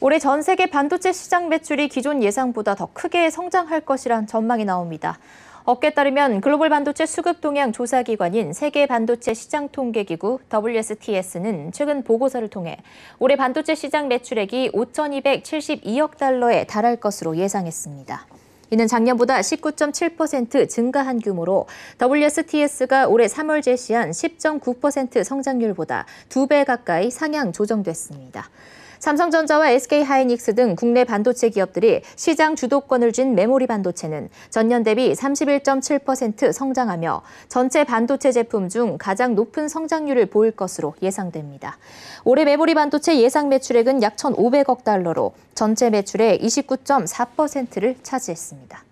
올해 전 세계 반도체 시장 매출이 기존 예상보다 더 크게 성장할 것이란 전망이 나옵니다. 업계에 따르면 글로벌 반도체 수급 동향 조사기관인 세계 반도체 시장 통계기구 WSTS는 최근 보고서를 통해 올해 반도체 시장 매출액이 5,272억 달러에 달할 것으로 예상했습니다. 이는 작년보다 19.7% 증가한 규모로 WSTS가 올해 3월 제시한 10.9% 성장률보다 2배 가까이 상향 조정됐습니다. 삼성전자와 SK하이닉스 등 국내 반도체 기업들이 시장 주도권을 쥔 메모리 반도체는 전년 대비 31.7% 성장하며 전체 반도체 제품 중 가장 높은 성장률을 보일 것으로 예상됩니다. 올해 메모리 반도체 예상 매출액은 약 1,500억 달러로 전체 매출의 29.4%를 차지했습니다.